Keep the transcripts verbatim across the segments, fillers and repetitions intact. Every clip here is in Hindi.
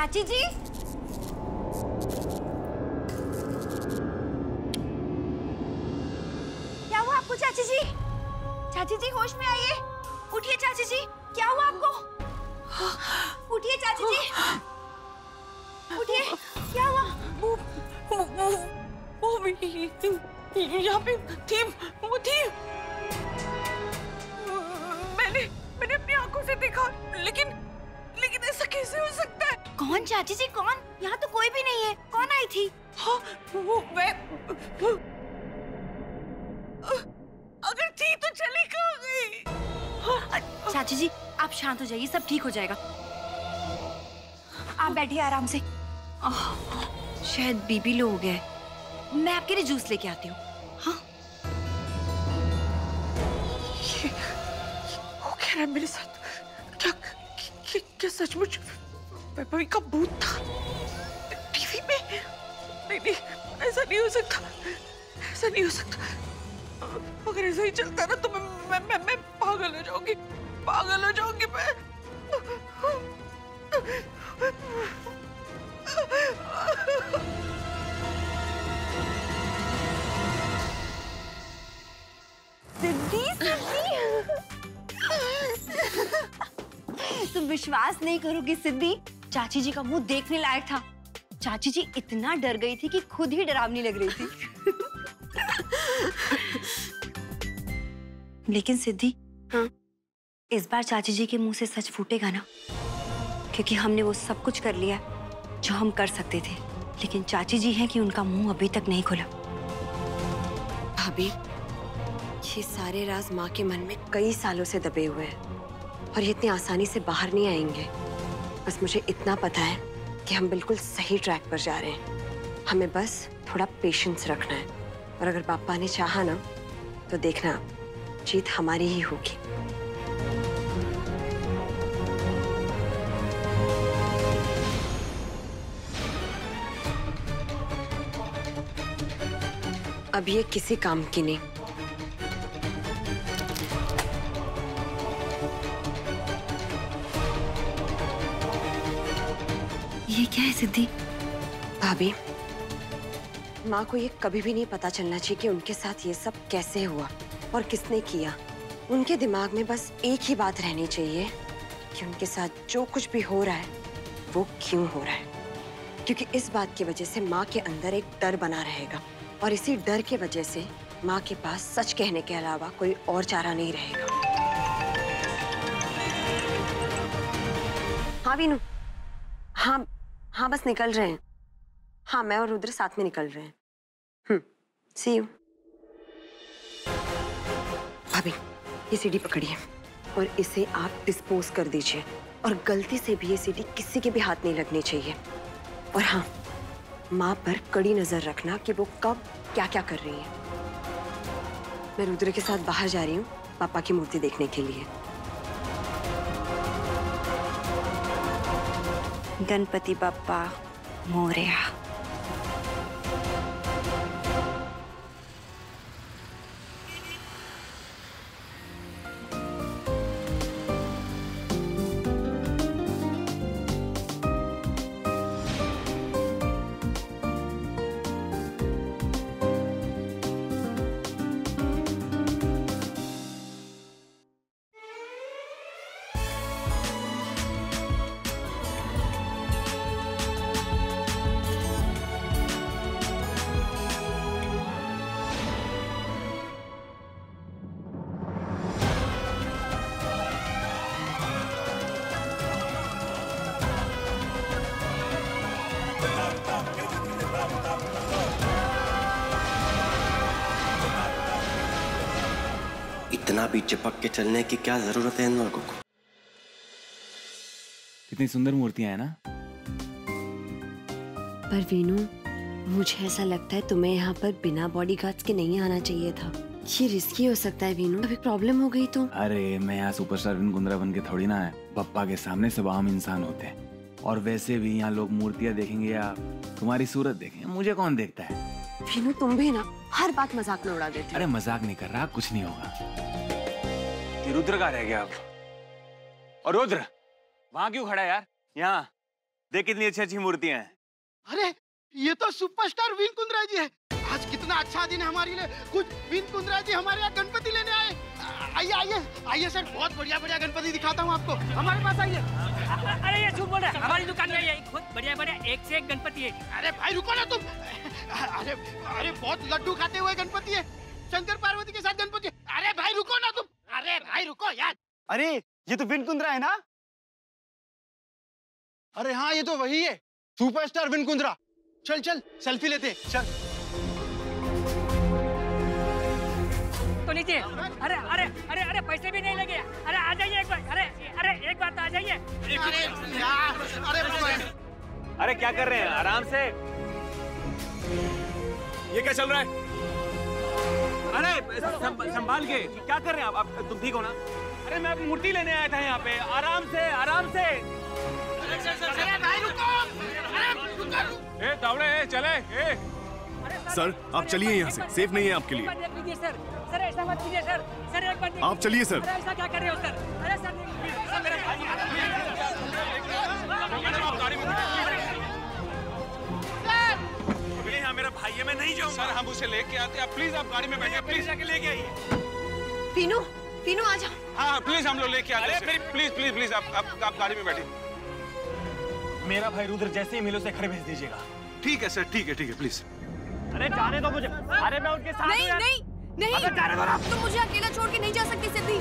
चाची जी क्या हुआ आपको? चाची जी, चाची जी होश में आइए, उठिए चाची जी, क्या हुआ आपको? उठिए चाची जी, उठिए, क्या हुआ? वो वो वो वो भी यहाँ पे थी, वो थी, मैंने मैंने अपनी आंखों से देखा, लेकिन लेकिन ऐसा कैसे हो सकता है? कौन चाची जी कौन? यहाँ तो कोई भी नहीं है, कौन आई थी? हाँ वो मैं, अगर थी तो चली कहाँ गई? चाची जी आप शांत हो जाइए, सब ठीक हो जाएगा, आप बैठिए आराम से। शायद बीबी लो हो गया है, मैं आपके लिए जूस लेके आती हूँ। हाँ वो कह रहा है मेरे साथ क्या सचमुच वैभवी का भूत था टीवी में? नहीं नहीं ऐसा नहीं हो सकता, ऐसा नहीं हो सकता, अगर ऐसा ही चलता ना तो मैं मैं मैं, मैं पागल हो जाऊंगी, पागल हो जाऊंगी मैं। सिद्धि सिद्धि तुम विश्वास नहीं करोगी सिद्धि, चाची जी का मुंह देखने लायक था, चाची जी इतना डर गई थी कि खुद ही डरावनी लग रही थी। लेकिन सिद्धि हाँ? इस बार चाची जी के मुंह से सच फूटेगा ना, क्योंकि हमने वो सब कुछ कर लिया जो हम कर सकते थे, लेकिन चाची जी हैं कि उनका मुंह अभी तक नहीं खुला। भाभी ये सारे राज माँ के मन में कई सालों से दबे हुए हैं और ये इतनी आसानी से बाहर नहीं आएंगे। बस मुझे इतना पता है कि हम बिल्कुल सही ट्रैक पर जा रहे हैं, हमें बस थोड़ा पेशेंस रखना है, और अगर पापा ने चाहा ना तो देखना जीत हमारी ही होगी। अब ये किसी काम की नहीं। ये क्या है सिद्धि? भाभी माँ को ये कभी भी नहीं पता चलना चाहिए कि उनके साथ ये सब कैसे हुआ और किसने किया। उनके दिमाग में बस एक ही बात रहनी चाहिए कि उनके साथ जो कुछ भी हो रहा है वो क्यों हो रहा है, क्योंकि इस बात की वजह से माँ के अंदर एक डर बना रहेगा और इसी डर की वजह से माँ के पास सच कहने के अलावा कोई और चारा नहीं रहेगा। हाँ वीनू हाँ हाँ बस निकल रहे हैं, हाँ मैं और रुद्र साथ में निकल रहे हैं। Hmm see you. भाभी ये सीडी पकड़िए और इसे आप डिस्पोज कर दीजिए, और गलती से भी ये सीडी किसी के भी हाथ नहीं लगनी चाहिए, और हाँ माँ पर कड़ी नजर रखना कि वो कब क्या क्या कर रही है। मैं रुद्र के साथ बाहर जा रही हूँ पापा की मूर्ति देखने के लिए। गणपति बाप्पा मोरया। इतना भी चिपक के चलने की क्या जरूरत है इन लोगों को? कितनी सुंदर मूर्तियां हैं ना। पर वीनू मुझे ऐसा लगता है तुम्हें यहाँ पर बिना बॉडीगार्ड्स के नहीं आना चाहिए था, ये रिस्की हो सकता है वीनू, अभी प्रॉब्लम हो गई तो। अरे मैं यहाँ सुपरस्टार विन कुंद्रा बन के थोड़ी ना है, पप्पा के सामने सब आम इंसान होते हैं, और वैसे भी यहाँ लोग मूर्तियाँ देखेंगे या तुम्हारी सूरत देखेंगे, मुझे कौन देखता है? वीनू तुम भी ना हर बात मजाक में उड़ा देती। अरे मजाक नहीं कर रहा, कुछ नहीं होगा। रुद्र का रह गया अब, और रुद्र वहाँ क्यों खड़ा है यार? यहाँ देख कितनी अच्छी अच्छी मूर्तियाँ हैं। अरे ये तो सुपरस्टार विन कुंद्रा जी है। आज कितना अच्छा दिन है हमारे लिए। कुछ विन कुंद्रा जी हमारे यहाँ गणपति लेने आए। आइए आइए आइए सर, बहुत बढ़िया बढ़िया गणपति दिखाता हूँ आपको। हमारे पास आइए। अरे ये झूठ बोल रहा है, हमारी दुकान में बहुत बढ़िया बढ़िया एक से एक गणपति है। अरे भाई रुको ना तुम। अरे अरे बहुत लड्डू खाते हुए गणपति है, शंकर पार्वती के साथ गणपति। अरे भाई रुको ना तुम। अरे भाई रुको यार। अरे ये तो विन कुंद्रा है ना। अरे हाँ ये तो वही है, सुपरस्टार विन कुंद्रा। चल चल सेल्फी लेते हैं, चल। नीचे अरे अरे अरे अरे पैसे भी नहीं लगे। अरे आ जाइए एक बार। अरे अरे एक बार तो आ जाइए। अरे यार अरे अरे क्या कर रहे हैं, आराम से। ये क्या चल रहा है? अरे संभाल के क्या कर रहे हैं आप? तुम ठीक हो ना? अरे मैं मूर्ति लेने आया था यहाँ पे, आराम से आराम से। ए दावड़े चले। ए सर आप चलिए यहाँ से, सेफ नहीं है आपके लिए। सर सर ऐसा मत कीजिए सर। सर एक बार आप चलिए सर। ऐसा क्या कर रहे हो सर? अरे सर मेरा भाई है, मैं नहीं जाऊँ सर। हम उसे लेके आते हैं, प्लीज आप गाड़ी में बैठे, प्लीज आके लेके आइए। पीनू पीनू आ जाओ। हाँ प्लीज हम लोग लेके आते हैं, प्लीज प्लीज प्लीज आप गाड़ी में बैठे। मेरा भाई रुद्र जैसे ही मिलो उसे घर भेज दीजिएगा। ठीक है सर, ठीक है ठीक है प्लीज। अरे जाने दो मुझे। अरे मैं उनके साथ नहीं नहीं नहीं अगर जाने दो ना तुम तो मुझे अकेला छोड़ के नहीं जा सकती सिद्धि।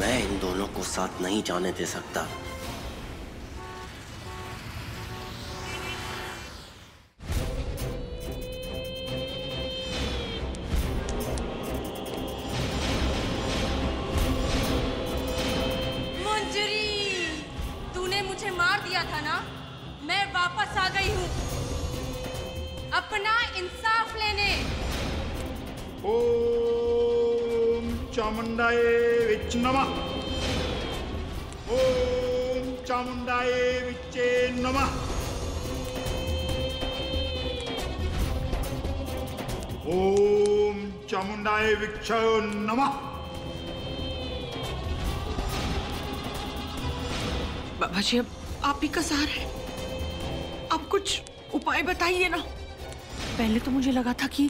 मैं इन दोनों को साथ नहीं जाने दे सकता। अपना इंसाफ लेने। ओम चामुंडाए विचन्नमा। ओम चामुंडाए विचन्नमा। ओम चामुंडाए विचन्नमा। बाबा जी अब आप ही का सहारा है, आप कुछ उपाय बताइए ना। पहले तो मुझे लगा था कि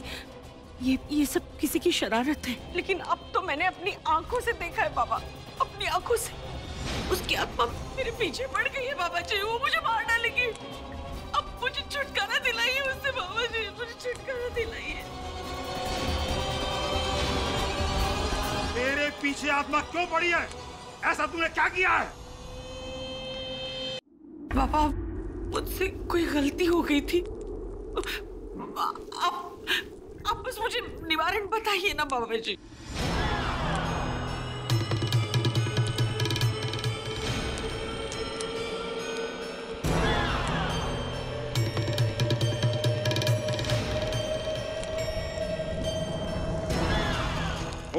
ये ये सब किसी की शरारत है, लेकिन अब तो मैंने अपनी आंखों से देखा है बाबा, अपनी आंखों से। उसकी आत्मा मेरे पीछे पड़ गई है बाबा जी, वो मुझे मार डालेगी। अब मुझे छुटकारा दिलाइए उससे बाबा जी, मुझे छुटकारा दिलाइए। मेरे पीछे आत्मा क्यों पड़ी है? ऐसा तुमने क्या किया है? बाबा मुझसे कोई गलती हो गई थी, आप आप बस मुझे निवारण बताइए ना बाबा जी।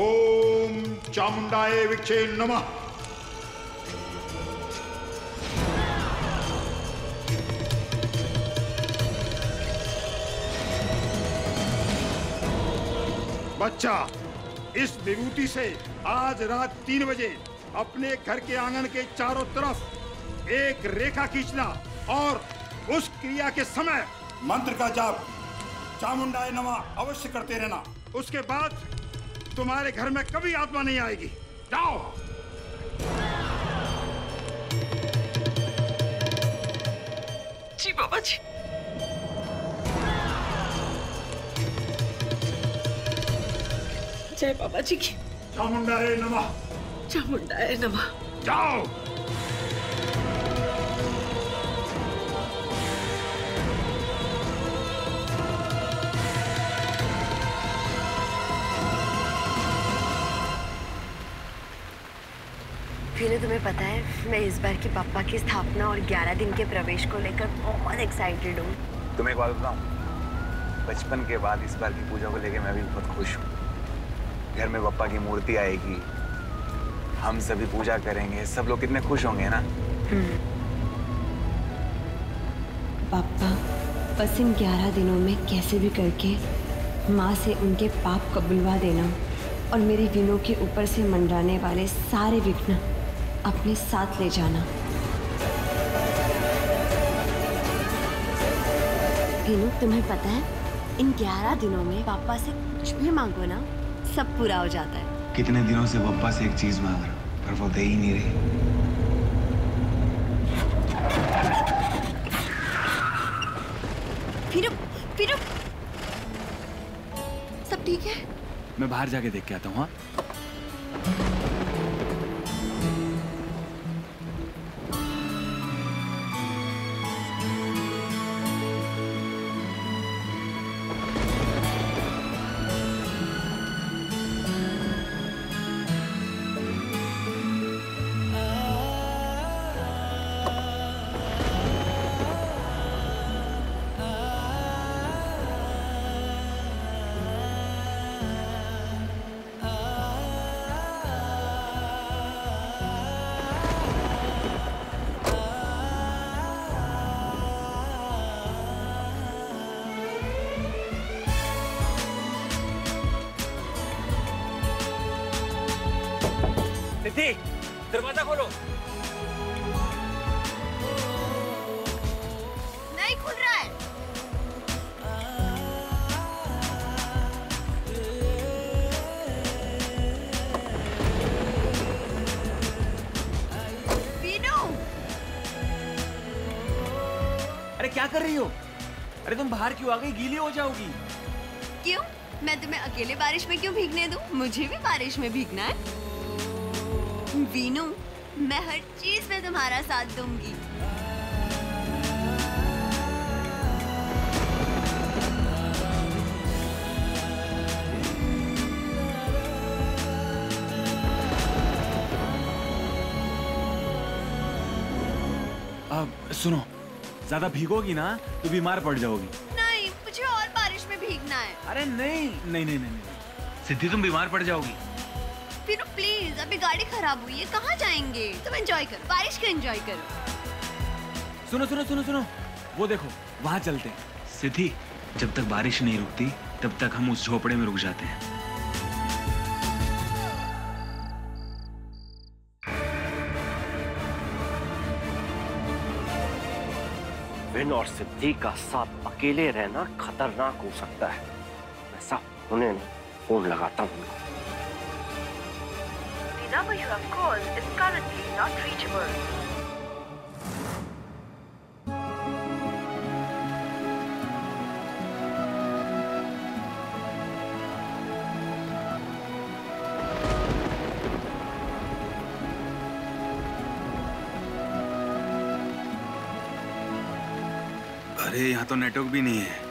ओम चामुंडाए विक्षे नमः। बच्चा इस विभूति से आज रात तीन बजे अपने घर के आंगन के चारों तरफ एक रेखा खींचना और उस क्रिया के समय मंत्र का जाप चामुंडाए नमः अवश्य करते रहना। उसके बाद तुम्हारे घर में कभी आत्मा नहीं आएगी। जाओ। जी बाबा जी। जय बाबा जी की। चामुंडाए नमः। चामुंडाए नमः। जाओ। फिर तुम्हें पता है मैं इस बार की पापा की स्थापना और ग्यारह दिन के प्रवेश को लेकर बहुत एक्साइटेड हूँ। तुम्हें एक बात बताऊँ, बचपन के बाद इस बार की पूजा को लेकर मैं भी बहुत खुश हूँ। घर में पप्पा की मूर्ति आएगी, हम सभी पूजा करेंगे, सब लोग कितने खुश होंगे ना। पापा बस इन ग्यारह दिनों में कैसे भी करके माँ से उनके पाप कबुलवा देना और मेरे विनों के ऊपर से मंडराने वाले सारे विघ्न अपने साथ ले जाना। भीनू, तुम्हें पता है इन ग्यारह दिनों में पापा से कुछ भी मांगो ना, सब पूरा हो जाता है। कितने दिनों से पापा से एक चीज मांग रहा हूं पर वो दे ही नहीं रहे। फिरो, सब ठीक है? मैं बाहर जाके देख के आता हूँ। दरवाजा खोलो। नहीं खुल रहा है। बीनू, अरे क्या कर रही हो? अरे तुम बाहर क्यों आ गई? गीली हो जाओगी। क्यों? मैं तुम्हें अकेले बारिश में क्यों भीगने दूं? मुझे भी बारिश में भीगना है। वीनू, मैं हर चीज में तुम्हारा साथ दूंगी। अब सुनो, ज्यादा भीगोगी ना तो बीमार पड़ जाओगी। नहीं, मुझे और बारिश में भीगना है। अरे नहीं नहीं नहीं नहीं, सिद्धि तुम बीमार पड़ जाओगी। फिर प्लीज, अभी गाड़ी खराब हुई है, कहाँ जाएंगे? तुम एंजॉय करो, बारिश का एंजॉय करो। सुनो सुनो सुनो सुनो, वो देखो वहाँ चलते हैं। सिद्धि, जब तक बारिश नहीं रुकती तब तक हम उस झोपड़े में रुक जाते हैं। विन और सिद्धि का साथ अकेले रहना खतरनाक हो सकता है। ऐसा होने नहीं, फोन लगाता हूँ। The number you have called is currently not reachable. अरे यहाँ तो नेटवर्क भी नहीं है।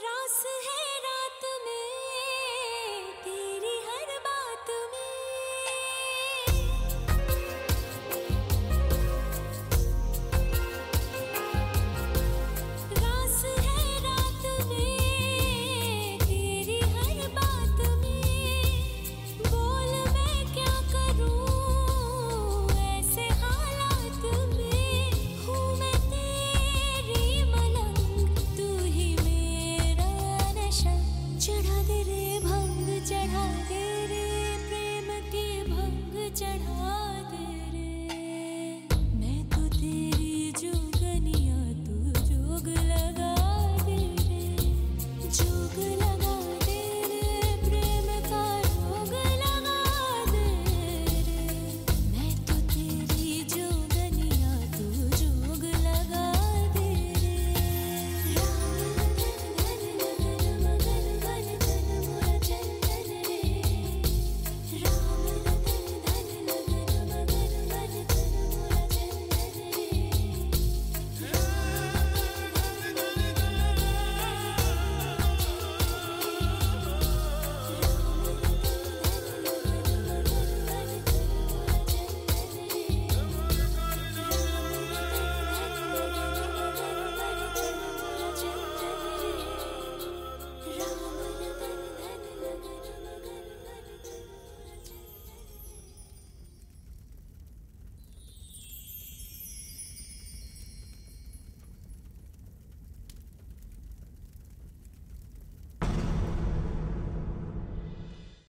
रास है रात में।